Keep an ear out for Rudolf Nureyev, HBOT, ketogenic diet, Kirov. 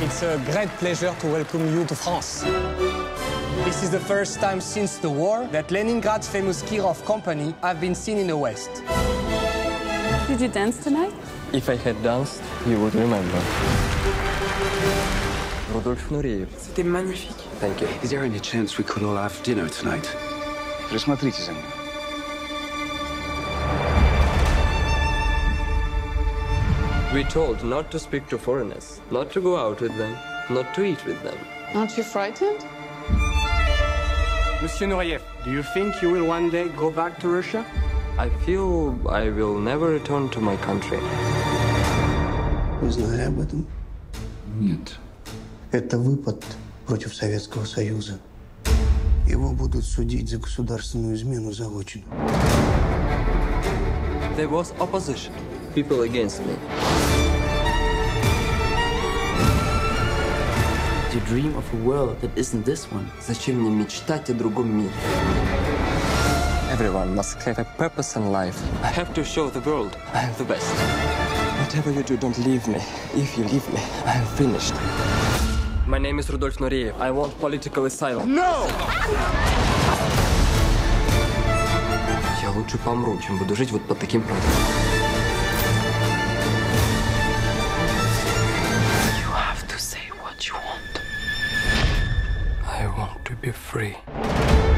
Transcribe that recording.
It's a great pleasure to welcome you to France. This is the first time since the war that Leningrad's famous Kirov company have been seen in the West. Did you dance tonight? If I had danced, you would remember. Rudolf Nureyev. C'était magnifique. Thank you. Is there any chance we could all have dinner tonight? Присмотрите за мной. We're told not to speak to foreigners, not to go out with them, not to eat with them. Aren't you frightened? Monsieur Nureyev, do you think you will one day go back to Russia? I feel I will never return to my country. Вы знали об этом? Нет. Это выпад против Советского Союза. Его будут судить за государственную измену заочно. There was opposition. People against me. You dream of a world that isn't this one. Зачем мне мечтать о другом мире? Everyone must have a purpose in life. I have to show the world I am the best. Whatever you do, don't leave me. If you leave me, I am finished. My name is Rudolf Nureyev. I want political asylum. No! Я лучше помру, чем буду жить вот под таким правилам. I want to be free.